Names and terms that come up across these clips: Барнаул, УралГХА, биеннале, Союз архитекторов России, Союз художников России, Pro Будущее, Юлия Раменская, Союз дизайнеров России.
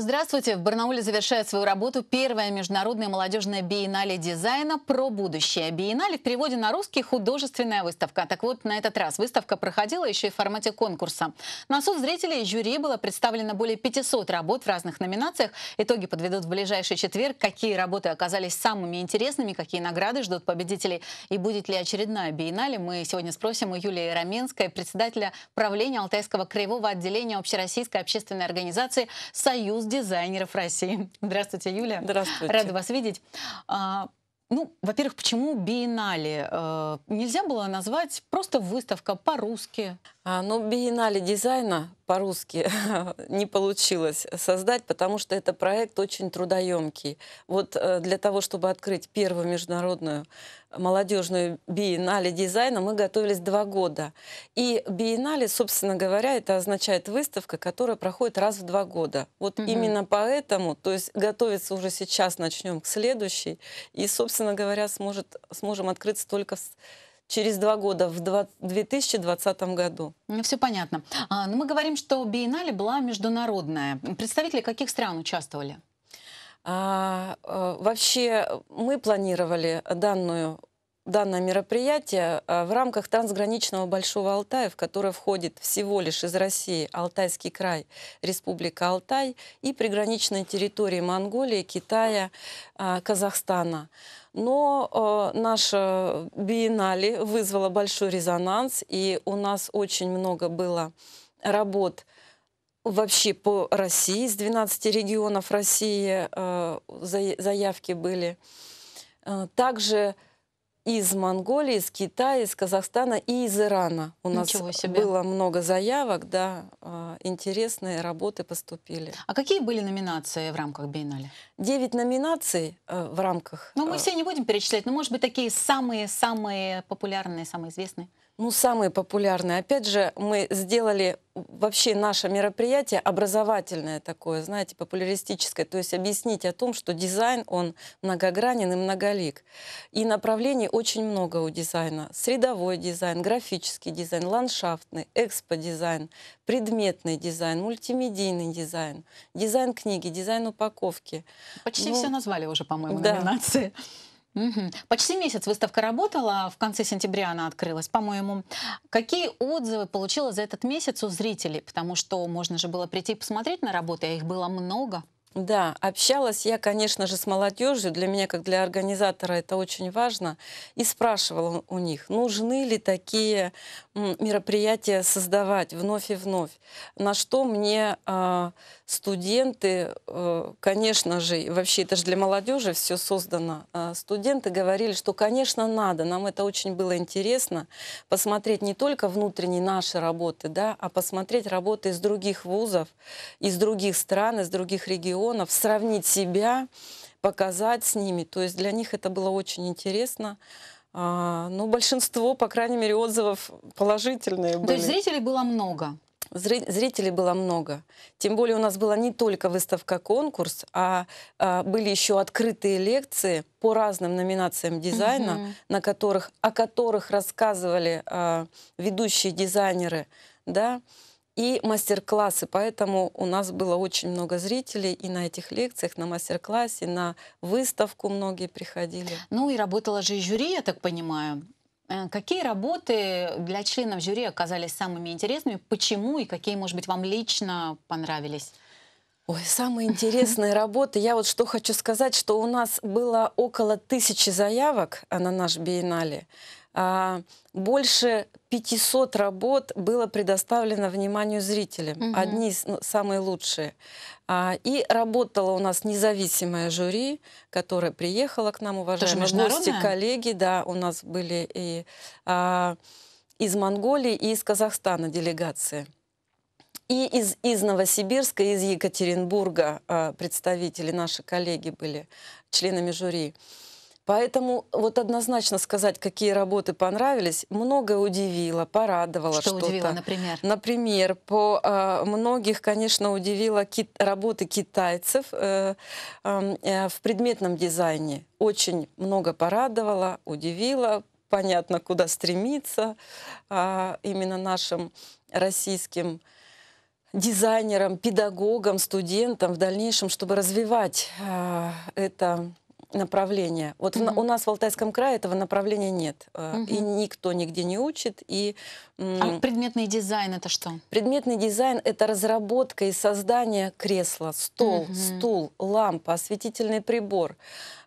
Здравствуйте! В Барнауле завершает свою работу первая международная молодежная биеннале дизайна «Про будущее». Биеннале в переводе на русский «Художественная выставка». Так вот, на этот раз выставка проходила еще и в формате конкурса. На суд зрителей и жюри было представлено более 500 работ в разных номинациях. Итоги подведут в ближайший четверг. Какие работы оказались самыми интересными, какие награды ждут победителей и будет ли очередная биеннале, мы сегодня спросим у Юлии Раменской, председателя правления Алтайского краевого отделения Общероссийской общественной организации «Союз дизайнеров России». Здравствуйте, Юля. Здравствуйте. Рада вас видеть. Ну, во-первых, почему биеннале? Нельзя было назвать просто выставка по-русски? Ну, биеннале дизайна по-русски не получилось создать, потому что это проект очень трудоемкий. Вот для того, чтобы открыть первую международную молодежную биеннале дизайна, мы готовились 2 года. И биеннале, собственно говоря, это означает выставка, которая проходит раз в 2 года. Вот именно поэтому, то есть готовиться уже сейчас начнем к следующей, и, собственно говоря, сможем открыться только через 2 года, в 2020 году. Все понятно. Мы говорим, что биеннале была международная. Представители каких стран участвовали? Вообще мы планировали данное мероприятие в рамках трансграничного Большого Алтая, в которое входит всего лишь из России Алтайский край, Республика Алтай и приграничные территории Монголии, Китая, Казахстана. Но наша биеннале вызвала большой резонанс, и у нас очень много было работ вообще по России, с 12 регионов России заявки были. Также из Монголии, из Китая, из Казахстана и из Ирана. У нас было много заявок, да, интересные работы поступили. А какие были номинации в рамках биеннале? 9 номинаций в рамках... Ну, мы все не будем перечислять, но, может быть, такие самые популярные, самые известные? Ну, самые популярные. Опять же, мы сделали вообще наше мероприятие образовательное такое, знаете, популяристическое. То есть объяснить о том, что дизайн, он многогранен и многолик. И направлений очень много у дизайна. Средовой дизайн, графический дизайн, ландшафтный, экспо-дизайн, предметный дизайн, мультимедийный дизайн, дизайн книги, дизайн упаковки. Почти все назвали уже, по-моему, да, номинации. Угу. Почти месяц выставка работала, в конце сентября она открылась, по-моему. Какие отзывы получила за этот месяц у зрителей? Потому что можно же было прийти и посмотреть на работы, а их было много. Да, общалась я, конечно же, с молодежью. Для меня, как для организатора, это очень важно. И спрашивала у них, нужны ли такие мероприятия создавать вновь и вновь. На что мне студенты, конечно же, вообще это же для молодежи все создано, студенты говорили, что, конечно, надо. Нам это очень было интересно, посмотреть не только внутренние наши работы, да, а посмотреть работы из других вузов, из других стран, из других регионов. Сравнить себя, показать с ними. То есть для них это было очень интересно. Но большинство, по крайней мере, отзывов положительные были. То есть зрителей было много? Зрителей было много. Тем более у нас была не только выставка-конкурс, а были еще открытые лекции по разным номинациям дизайна, о которых рассказывали ведущие дизайнеры, да, и мастер-классы, поэтому у нас было очень много зрителей и на этих лекциях, на мастер-классе, на выставку многие приходили. Ну и работала же и жюри, я так понимаю. Какие работы для членов жюри оказались самыми интересными, почему и какие, может быть, вам лично понравились? Ой, самые интересные работы. Я вот что хочу сказать, что у нас было около 1000 заявок на наш биеннале. Больше 500 работ было предоставлено вниманию зрителям, одни самые лучшие. И работало у нас независимое жюри, которое приехало к нам, уважаемые гости, коллеги, да, у нас были и из Монголии, и из Казахстана делегации. И из Новосибирска, и из Екатеринбурга представители, наши коллеги были членами жюри. Поэтому вот однозначно сказать, какие работы понравились, многое удивило, порадовало что-то. Что удивило, например? Например, многих, конечно, удивило работы китайцев в предметном дизайне. Очень много порадовало, удивило. Понятно, куда стремиться именно нашим российским дизайнерам, педагогам, студентам в дальнейшем, чтобы развивать это направление. Вот у нас в Алтайском крае этого направления нет. И никто нигде не учит. И, а предметный дизайн это что? Предметный дизайн это разработка и создание кресла, стол, стул, лампа, осветительный прибор.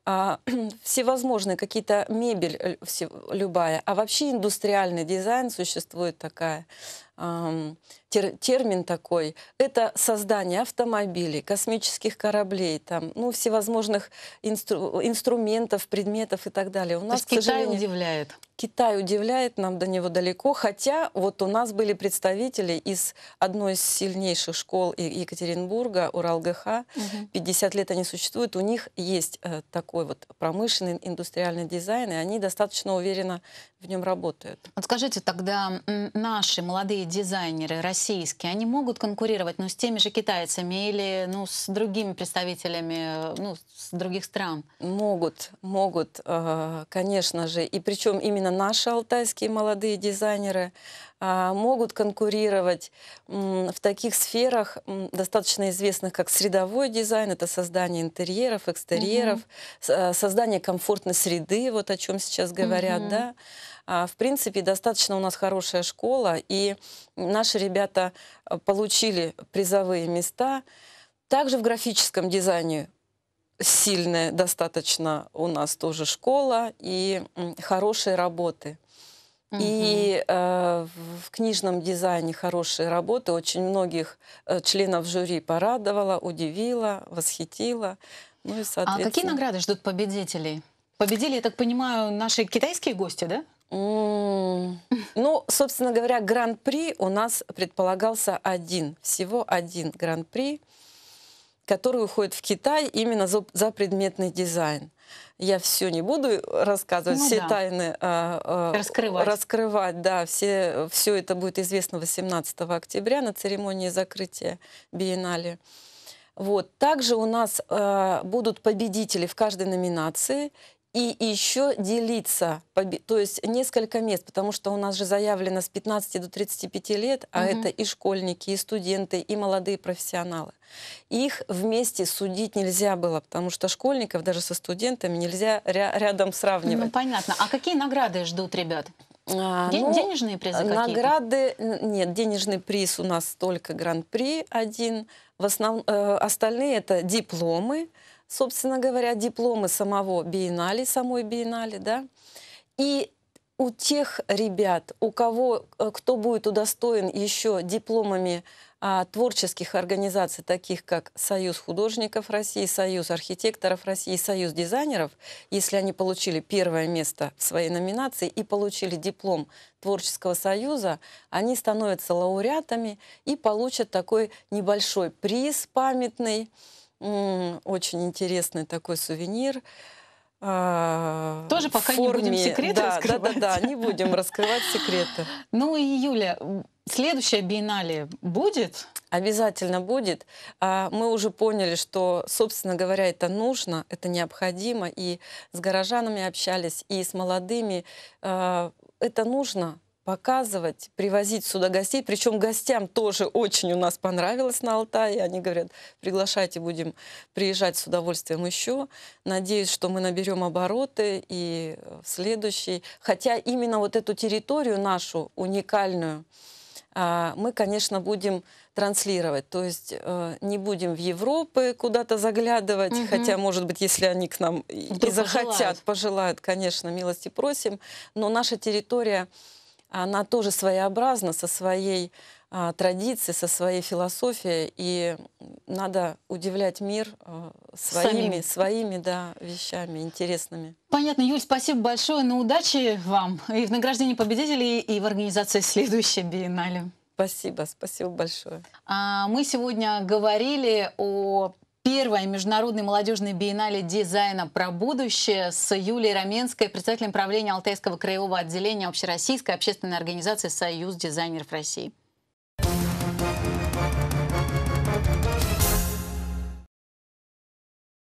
Всевозможные какие-то мебель любая. А вообще индустриальный дизайн существует такая, термин такой. Это создание автомобилей, космических кораблей, там, ну, всевозможных инструментов, предметов и так далее. У нас, к сожалению, Китай удивляет. Китай удивляет, нам до него далеко. Хотя вот у нас были представители из одной из сильнейших школ Екатеринбурга, УралГХА. 50 лет они существуют. У них есть такой вот промышленный индустриальный дизайн, и они достаточно уверенно в нем работают. Вот скажите, тогда наши молодые дизайнеры российские, они могут конкурировать, ну, с теми же китайцами или, ну, с другими представителями, ну, с других стран? Могут, могут, конечно же. И причем именно наши алтайские молодые дизайнеры могут конкурировать в таких сферах, достаточно известных, как средовой дизайн, это создание интерьеров, экстерьеров, создание комфортной среды, вот о чем сейчас говорят, да. В принципе, достаточно у нас хорошая школа, и наши ребята получили призовые места. Также в графическом дизайне сильная достаточно у нас тоже школа и хорошие работы. И в книжном дизайне хорошие работы. Очень многих членов жюри порадовала, удивила, восхитила. Ну и, соответственно... А какие награды ждут победителей? Победили, я так понимаю, наши китайские гости, да? Ну, собственно говоря, гран-при у нас предполагался один. Всего один гран-при, который уходит в Китай именно за предметный дизайн. Я все не буду рассказывать, ну, все тайны раскрывать. Да, все это будет известно 18 октября на церемонии закрытия биеннале. Вот. Также у нас будут победители в каждой номинации. И еще делиться, то есть несколько мест, потому что у нас же заявлено с 15 до 35 лет, а это и школьники, и студенты, и молодые профессионалы. Их вместе судить нельзя было, потому что школьников даже со студентами нельзя рядом сравнивать. Ну, понятно. А какие награды ждут ребят? Денежные призы награды, нет, денежный приз у нас только гран-при один. В основном, остальные это дипломы. Собственно говоря, дипломы самого биеннале, самой биеннале, да, и у тех ребят, кто будет удостоен еще дипломами творческих организаций, таких как Союз художников России, Союз архитекторов России, Союз дизайнеров, если они получили первое место в своей номинации и получили диплом творческого союза, они становятся лауреатами и получат такой небольшой приз памятный, очень интересный такой сувенир. Тоже пока не будем секреты раскрывать. Да, не будем раскрывать секреты. Ну и, Юля, следующая биеннале будет? Обязательно будет. Мы уже поняли, что, собственно говоря, это нужно, это необходимо. И с горожанами общались, и с молодыми. Это нужно показывать, привозить сюда гостей. Причем гостям тоже очень у нас понравилось на Алтае. Они говорят, приглашайте, будем приезжать с удовольствием еще. Надеюсь, что мы наберем обороты и в следующий. Хотя именно вот эту территорию нашу уникальную мы, конечно, будем транслировать. То есть не будем в Европу куда-то заглядывать, хотя, может быть, если они к нам и захотят, пожелают, конечно, милости просим. Но наша территория... Она тоже своеобразна, со своей традицией, со своей философией. И надо удивлять мир своими вещами интересными. Понятно, Юль, спасибо большое. Ну, удачи вам и в награждении победителей, и в организации следующей биеннале. Спасибо, спасибо большое. Мы сегодня говорили о... Первая международная молодежная биеннале дизайна «Про будущее» с Юлией Раменской, председателем правления Алтайского краевого отделения Общероссийской общественной организации «Союз дизайнеров России».